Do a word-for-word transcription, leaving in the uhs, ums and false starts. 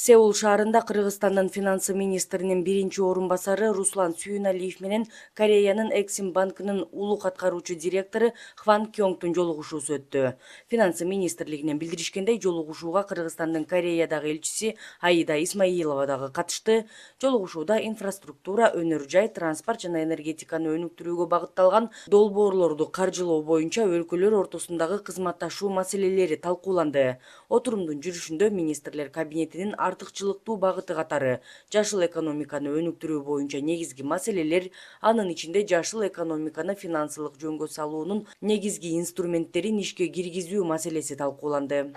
Seul şaarında Kırgızstan'ın Finans Ministrinin birinci orunbasarı Ruslan Süyün Aliyev menen Koreyanın Exim Bankının uluk atkaruucu direktori Hvan Köndün joluguşuusu öttü. Finans Ministrliğinden bildirişkendey joluguşuuga Kırgızstan'ın Koreyadagı elçisi Ayda Ismailova dagı katıştı. Joluguşuuda infrastruktura, önör jay, transport jana energetikani önüktürүүgө багытталган долбоорлорду каржылоо боюнча өлкөлөр ортосундагы кызматташуу маселелери талкууланды. Отурумдун жүрүшүндө министрлер кабинетинин артыкчылыктуу багыты катары жашыл экономиканы өнүктүрүү боюнча негизги маселелер, анын ичинде жашыл экономиканы финансылык жөнгө салуунун негизги инструменттери ишке киргизүү маселеси талкууланды.